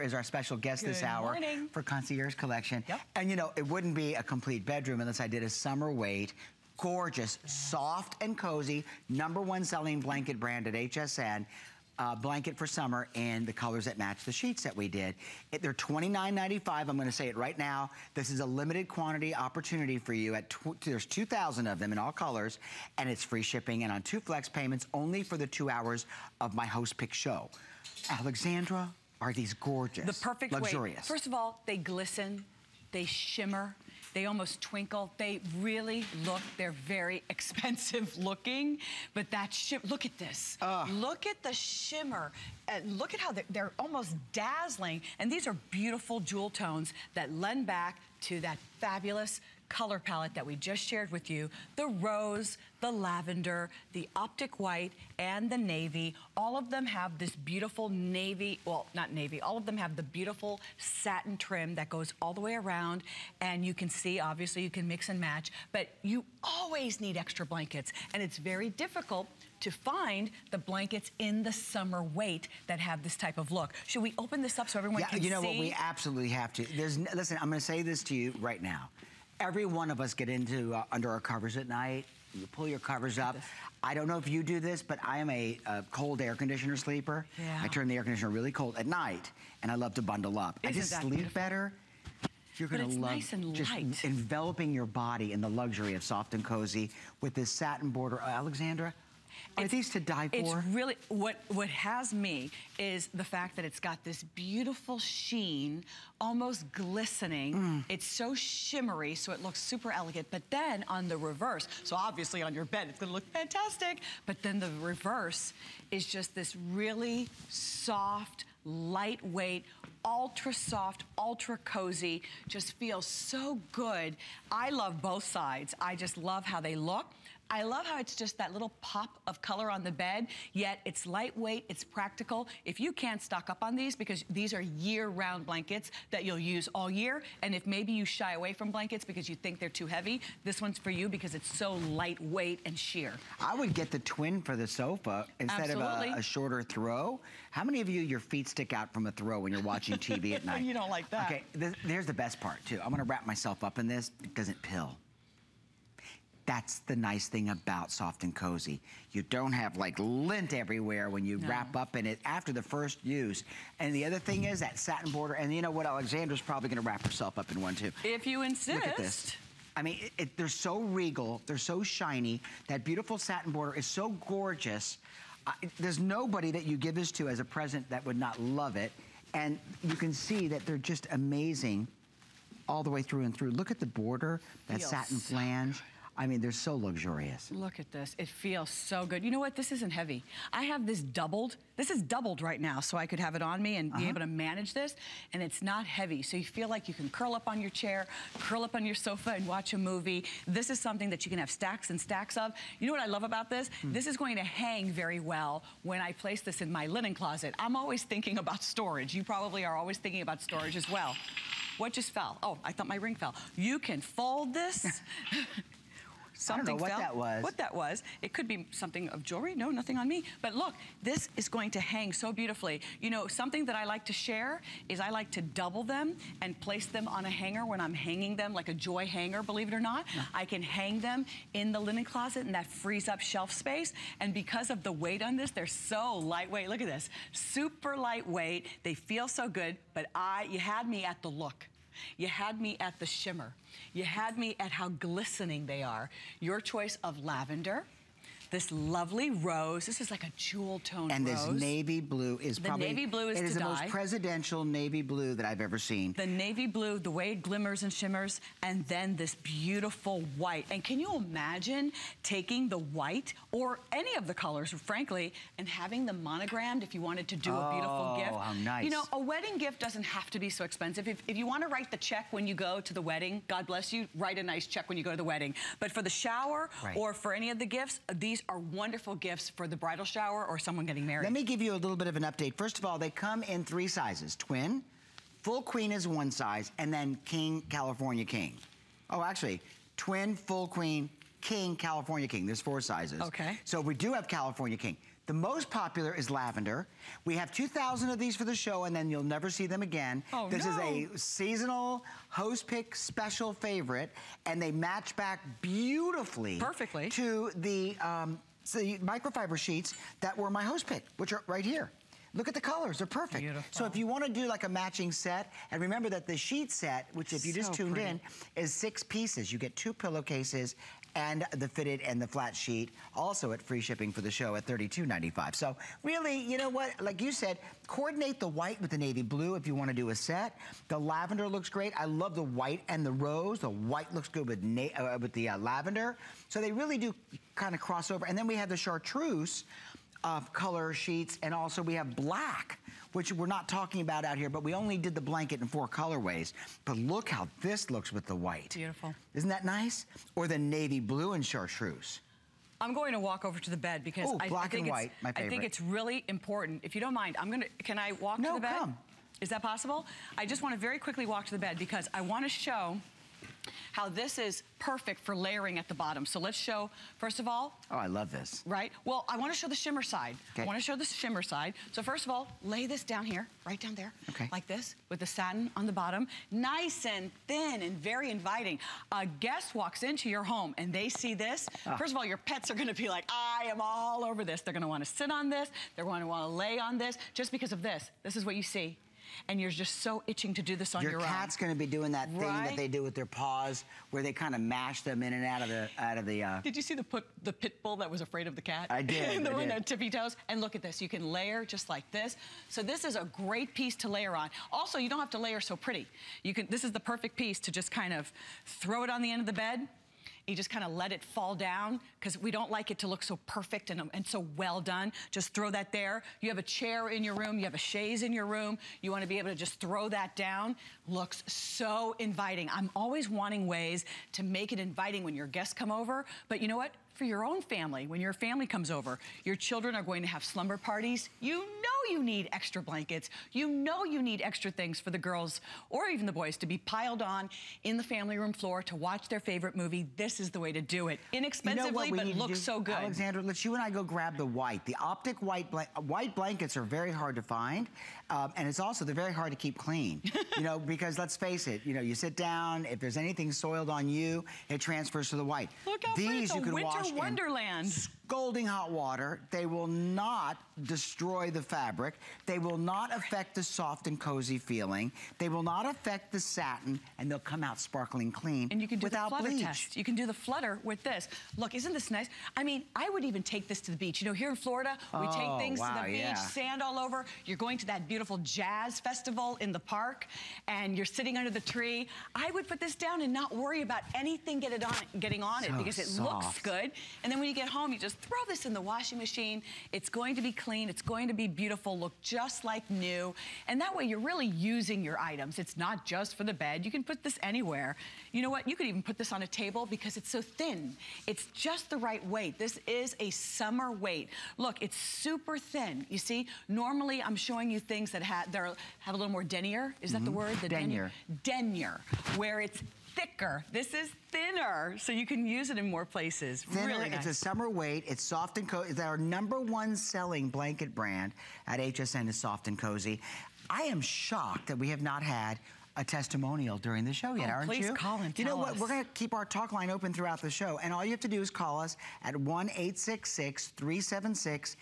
Is our special guest this hour for Concierge Collection. Yep. And you know, it wouldn't be a complete bedroom unless I did a summer weight, gorgeous, soft and cozy, #1 selling blanket brand at HSN. Blanket for summer in the colors that match the sheets that we did. They're $29.95. I'm going to say it right now. This is a limited quantity opportunity for you. There's 2,000 of them in all colors, and it's free shipping and on 2 flex payments only for the 2 hours of my host pick show. Alexandra, are these gorgeous? The perfect luxurious. Way. First of all, they glisten, they shimmer, they almost twinkle. They really look, they're very expensive looking, but that shimmer, look at this. Look at the shimmer. Look at how they're almost dazzling. And these are beautiful jewel tones that lend back to that fabulous color palette that we just shared with you. The rose, the lavender, the optic white, and the navy. All of them have this beautiful navy, well, not navy, all of them have the beautiful satin trim that goes all the way around. And you can see, obviously, you can mix and match, but you always need extra blankets. And it's very difficult to find the blankets in the summer weight that have this type of look. Should we open this up so everyone can see? You know what, we absolutely have to. Listen, I'm gonna say this to you right now. Every one of us get into under our covers at night. You pull your covers up. I don't know if you do this, but I am a cold air conditioner sleeper. Yeah. I turn the air conditioner really cold at night, and I love to bundle up. Isn't I just sleep beautiful? Better. You're going to love nice and just light. Enveloping your body in the luxury of soft and cozy with this satin border. Alexandra, are these to die for? It's really, what has me is the fact that it's got this beautiful sheen, almost glistening. It's so shimmery, so it looks super elegant. But then on the reverse, so obviously on your bed, it's gonna look fantastic. But then the reverse is just this really soft, lightweight, ultra soft, ultra cozy, just feels so good. I love both sides. I just love how they look. I love how it's just that little pop of color on the bed, yet it's lightweight, it's practical. If you can't stock up on these, because these are year-round blankets that you'll use all year, and if maybe you shy away from blankets because you think they're too heavy, this one's for you because it's so lightweight and sheer. I would get the twin for the sofa instead of a shorter throw. How many of you, your feet stick out from a throw when you're watching TV at night? You don't like that. Okay, there's the best part, too. I'm gonna wrap myself up in this. It doesn't pill. That's the nice thing about soft and cozy. You don't have like lint everywhere when you wrap up in it after the first use. And the other thing is that satin border. And you know what? Alexandra's probably going to wrap herself up in one too. If you insist. Look at this. I mean, they're so regal. They're so shiny. That beautiful satin border is so gorgeous. There's nobody that you give this to as a present that would not love it. And you can see that they're just amazing all the way through and through. Look at the border, that satin flange. I mean, they're so luxurious. Look at this. It feels so good. You know what? This isn't heavy. I have this doubled. This is doubled right now, so I could have it on me and be able to manage this. And it's not heavy, so you feel like you can curl up on your chair, curl up on your sofa, and watch a movie. This is something that you can have stacks and stacks of. You know what I love about this? This is going to hang very well when I place this in my linen closet. I'm always thinking about storage. You probably are always thinking about storage as well. What just fell? Oh, I thought my ring fell. You can fold this. Something I don't know what that was. What that was. It could be something of jewelry. No, nothing on me. But look, this is going to hang so beautifully. You know, something that I like to share is I like to double them and place them on a hanger when I'm hanging them, like a joy hanger, believe it or not. I can hang them in the linen closet, and that frees up shelf space. And because of the weight on this, they're so lightweight. Look at this. Super lightweight. They feel so good, but you had me at the look. You had me at the shimmer. You had me at how glistening they are. Your choice of lavender, this lovely rose. This is like a jewel tone and rose. And this navy blue is probably... The navy blue is the most presidential navy blue that I've ever seen. The navy blue, the way it glimmers and shimmers, and then this beautiful white. And can you imagine taking the white, or any of the colors, frankly, and having them monogrammed if you wanted to do a beautiful gift? Oh, how nice. You know, a wedding gift doesn't have to be so expensive. If you want to write the check when you go to the wedding, God bless you, write a nice check when you go to the wedding. But for the shower, or for any of the gifts, these are wonderful gifts for the bridal shower or someone getting married. Let me give you a little bit of an update. First of all, they come in 3 sizes. Twin, full queen is 1 size, and then king, California king. Oh, actually, twin, full queen, king, California king. There's 4 sizes. Okay. So we do have California king. The The most popular is lavender. We have 2,000 of these for the show, and then you'll never see them again. Oh, this is a seasonal host pick special favorite, and they match back beautifully. Perfectly. To the microfiber sheets that were my host pick, which are right here. Look at the colors, they're perfect. Beautiful. So if you want to do like a matching set, and remember that the sheet set, which if you just tuned in, is 6 pieces. You get 2 pillowcases and the fitted and the flat sheet, also at free shipping for the show at $32.95. So really, you know what, like you said, coordinate the white with the navy blue if you want to do a set. The lavender looks great. I love the white and the rose. The white looks good with the lavender. So they really do kind of cross over. And then we have the chartreuse of color sheets, and also we have black, which we're not talking about out here, but we only did the blanket in 4 colorways. But look how this looks with the white. Beautiful. Isn't that nice? Or the navy blue and chartreuse. I'm going to walk over to the bed because black and white, my favorite. I think it's really important. If you don't mind, I'm gonna, can I walk to the bed? No, come. Is that possible? I just want to very quickly walk to the bed because I want to show how this is perfect for layering at the bottom. So let's show, first of all. Oh, I love this. Right? Well, I want to show the shimmer side. Okay. I want to show the shimmer side. So first of all, lay this down here, right down there, like this, with the satin on the bottom. Nice and thin and very inviting. A guest walks into your home and they see this. First of all, your pets are going to be like, I am all over this. They're going to want to sit on this. They're going to want to lay on this just because of this. This is what you see. And you're just so itching to do this on your own. Your cat's going to be doing that thing that they do with their paws, where they kind of mash them in and out of the Did you see the pit bull that was afraid of the cat? I did. The one on tippy toes. And look at this. You can layer just like this. So this is a great piece to layer on. Also, you don't have to layer so pretty. You can. This is the perfect piece to just kind of throw it on the end of the bed. You just kind of let it fall down because we don't like it to look so perfect and so well done. Just throw that there. You have a chair in your room. You have a chaise in your room. You want to be able to just throw that down. Looks so inviting. I'm always wanting ways to make it inviting when your guests come over. But you know what? For your own family, when your family comes over, your children are going to have slumber parties. You know you need extra blankets. You know you need extra things for the girls or even the boys to be piled on in the family room floor to watch their favorite movie. This is the way to do it. Inexpensively, but looks so good. Alexandra, let's you and I go grab the white. The optic white blankets are very hard to find, and it's also they're very hard to keep clean. You know, because let's face it, you know, you sit down. If there's anything soiled on you, it transfers to the white. Look how pretty it's a winter wonderland. Scalding hot water. They will not destroy the fabric. They will not affect the soft and cozy feeling. They will not affect the satin, and they'll come out sparkling clean. And you can do the flutter test. You can do the flutter with this. Look, isn't this nice? I mean, I would even take this to the beach. You know, here in Florida, we take things to the beach, sand all over. You're going to that beautiful jazz festival in the park, and you're sitting under the tree. I would put this down and not worry about anything getting on it because it looks good. And then when you get home, you just throw this in the washing machine. It's going to be clean. It's going to be beautiful. Look just like new. And that way you're really using your items. It's not just for the bed. You can put this anywhere. You know what? You could even put this on a table because it's so thin. It's just the right weight. This is a summer weight. Look, it's super thin. You see? Normally, I'm showing you things that have a little more denier. Is that the word? The denier. Denier. Where it's thicker. This is thinner, so you can use it in more places. Thinner, really nice. It's a summer weight. It's Soft and Cozy. Our #1 selling blanket brand at HSN is Soft and Cozy. I am shocked that we have not had a testimonial during the show yet, aren't you? Please call and tell us. You know what? We're going to keep our talk line open throughout the show, and all you have to do is call us at 1-866-376-8255.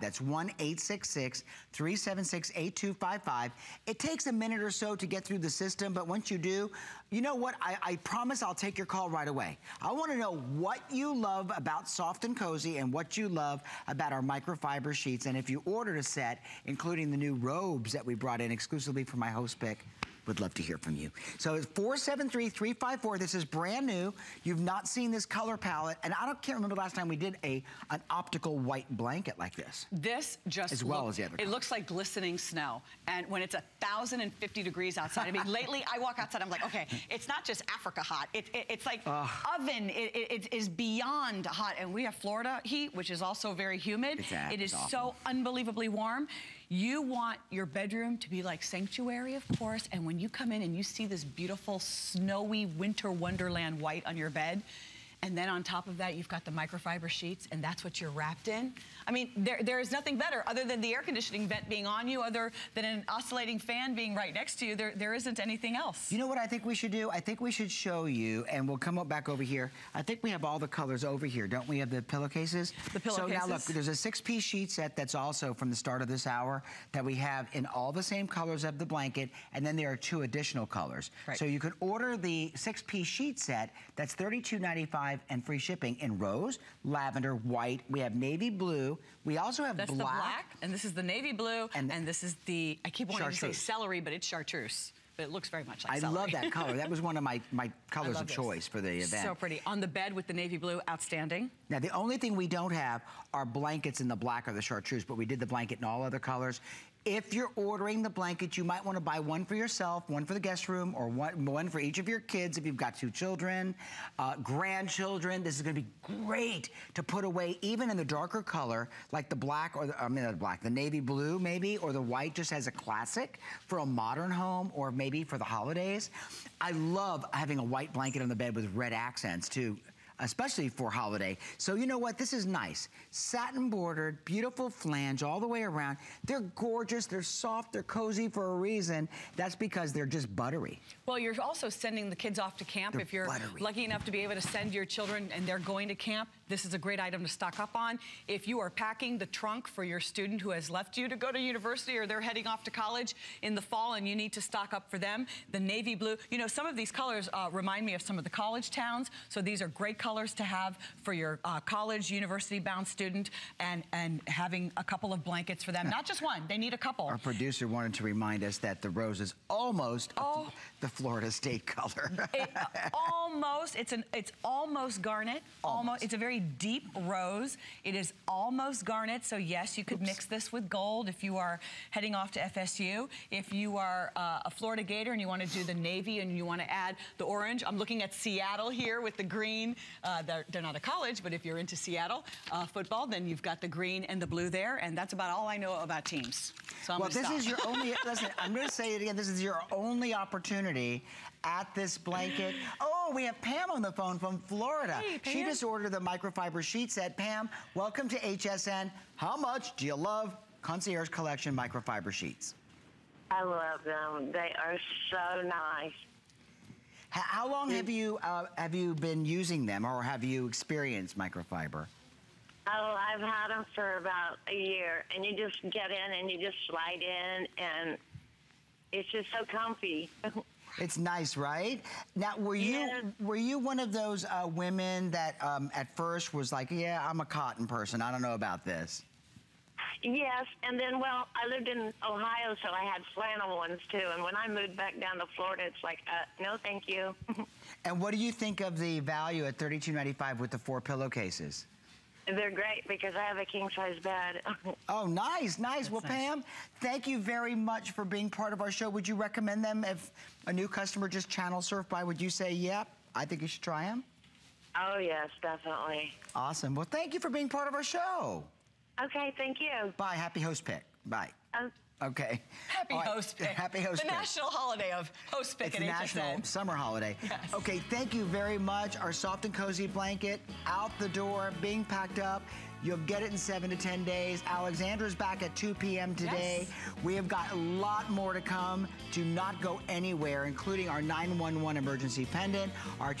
That's 1-866-376-8255. It takes a minute or so to get through the system, but once you do, you know what? I promise I'll take your call right away. I want to know what you love about Soft and Cozy and what you love about our microfiber sheets. And if you ordered a set, including the new robes that we brought in exclusively for my host pick, would love to hear from you. So it's 473-354. This is brand new. You've not seen this color palette, and I can't remember the last time we did an optical white blanket like this. This just as well as the other. It looks like glistening snow, and when it's 1,050 degrees outside. I mean, lately I walk outside. I'm like, okay, it's not just Africa hot. It's like oven. It is beyond hot, and we have Florida heat, which is also very humid. It is so unbelievably warm. You want your bedroom to be like sanctuary, of course, and when you come in and you see this beautiful, snowy winter wonderland white on your bed, And then on top of that, you've got the microfiber sheets, and that's what you're wrapped in. I mean, there is nothing better other than the air conditioning vent being on you, other than an oscillating fan being right next to you. There isn't anything else. You know what I think we should do? I think we should show you, and we'll come up back over here. I think we have all the colors over here, don't we? Have the pillowcases? The pillowcases. So now look, there's a 6-piece sheet set that's also from the start of this hour that we have in all the same colors of the blanket, and then there are 2 additional colors. Right. So you could order the 6-piece sheet set that's $32.95. And free shipping in rose, lavender, white. We have navy blue. We also have black. That's the black, and this is the navy blue, and this is the, I keep wanting to say celery, but it's chartreuse. But it looks very much like celery. I love that color. That was one of my colors of choice for the event. So pretty. On the bed with the navy blue, outstanding. Now, the only thing we don't have are blankets in the black or the chartreuse, but we did the blanket in all other colors. If you're ordering the blanket, you might want to buy one for yourself, one for the guest room, or one for each of your kids if you've got 2 children, grandchildren. This is going to be great to put away even in the darker color, like the black, or the navy blue maybe, or the white, just as a classic for a modern home or maybe for the holidays. I love having a white blanket on the bed with red accents too, especially for holiday. So you know what, this is nice. Satin bordered, beautiful flange all the way around. They're gorgeous, they're soft, they're cozy for a reason. That's because they're just buttery. Well, you're also sending the kids off to camp. If you're lucky enough to be able to send your children and they're going to camp, this is a great item to stock up on. If you are packing the trunk for your student who has left you to go to university, or they're heading off to college in the fall and you need to stock up for them, the navy blue, you know, some of these colors remind me of some of the college towns. So these are great colors to have for your college, university-bound student, and having a couple of blankets for them. Not just one, they need a couple. Our producer wanted to remind us that the rose is almost the Florida State color. It's almost garnet. It's a very deep rose. It is almost garnet, so yes, you could mix this with gold if you are heading off to FSU. If you are a Florida Gator and you want to do the navy and you want to add the orange, I'm looking at Seattle here with the green. They're not a college, but if you're into Seattle football, then you've got the green and the blue there, and that's about all I know about teams. So I'm well, this is your only, listen, I'm going to say it again, this is your only opportunity at this blanket. Oh, we have Pam on the phone from Florida. Hey, Pam. She just ordered the microfiber sheet set. Pam, welcome to HSN. How much do you love Concierge Collection microfiber sheets? I love them. They are so nice. How long have you been using them, or have you experienced microfiber? Oh, I've had them for about a year, and you just get in and you just slide in, and it's just so comfy. It's nice, right? Now, were you one of those women that at first was like, yeah, I'm a cotton person, I don't know about this? Yes, and then, well, I lived in Ohio, so I had flannel ones, too. And when I moved back down to Florida, it's like, no, thank you. And what do you think of the value at $32.95 with the 4 pillowcases? They're great because I have a king-size bed. Oh, nice, nice. Well, Pam, thank you very much for being part of our show. Would you recommend them if a new customer just channel surfed by? Would you say, yep, I think you should try them? Oh, yes, definitely. Awesome. Well, thank you for being part of our show. Okay, thank you. Bye. Happy host pick. Bye. Okay. Happy host pick. Happy host pick. The national holiday of host pick at HSN. It's a national summer holiday. Yes. Okay, thank you very much. Our soft and cozy blanket out the door, being packed up. You'll get it in 7 to 10 days. Alexandra's back at 2 p.m. today. Yes. We have got a lot more to come. Do not go anywhere, including our 911 emergency pendant, our